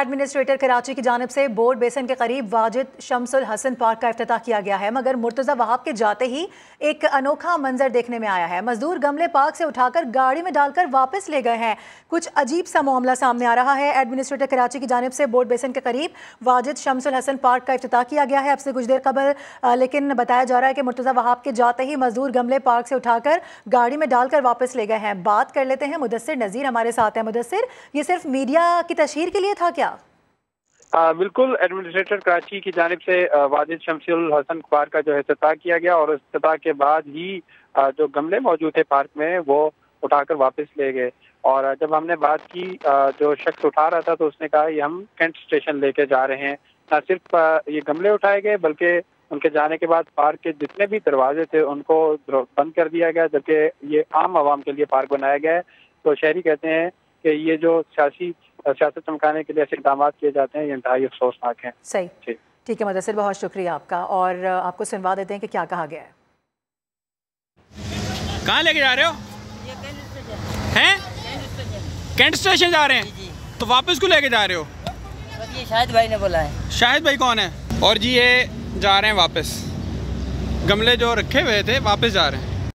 Administrator Karachi की जानिब से बोर्ड बेसन के करीब वाजिद शम्सुल हसन पार्क का इफ्तिताह किया गया है, मगर मुर्तजा वहाब के जाते ही एक अनोखा मंजर देखने में आया है। मजदूर गमले पार्क से उठाकर गाड़ी में डालकर वापस ले गए हैं। कुछ अजीब सा मामला सामने आ रहा है। एडमिनिस्ट्रेटर कराची की जानिब से बोर्ड बेसन के करीब वाजिद शम्सुल हसन पार्क का इफ्तिताह किया गया है। अब से कुछ देर कबल लेकिन बताया जा रहा है कि मुर्तजा वहाब के जाते ही मजदूर गमले पार्क से उठाकर गाड़ी में डालकर वापस ले गए हैं। बात कर लेते हैं, मुदस्सर नज़ीर हमारे साथ हैं। मुदस्सर, ये सिर्फ मीडिया की तशहीर के लिए था? बिल्कुल, एडमिनिस्ट्रेटर कराची की जानिब से वाजिद शम्सुल हसन पार्क का जो इफ्तिताह किया गया और इफ्तिताह के बाद ही जो गमले मौजूद थे पार्क में वो उठाकर वापस ले गए। और जब हमने बात की जो शख्स उठा रहा था तो उसने कहा ये हम कैंट स्टेशन लेके जा रहे हैं। न सिर्फ ये गमले उठाए गए बल्कि उनके जाने के बाद पार्क के जितने भी दरवाजे थे उनको बंद कर दिया गया, जबकि ये आम आवाम के लिए पार्क बनाया गया है। तो शहरी कहते हैं कि ये जो सियासत चमकाने के लिए ऐसे इक़दाम किए जाते हैं, ये इंतहाई अफसोसनाक हैं। सही, ठीक है मुदस्सर, बहुत शुक्रिया आपका। और आपको सुनवा देते हैं कि क्या कहा गया है। कहाँ लेके जा रहे हो? हैं कैंट स्टेशन जा रहे हैं। तो वापस क्यों लेके जा रहे हो? ये शाहिद भाई ने बोला है। शाहिद भाई कौन है? और जी ये जा रहे हैं वापस, गमले जो रखे हुए थे वापस जा रहे हैं।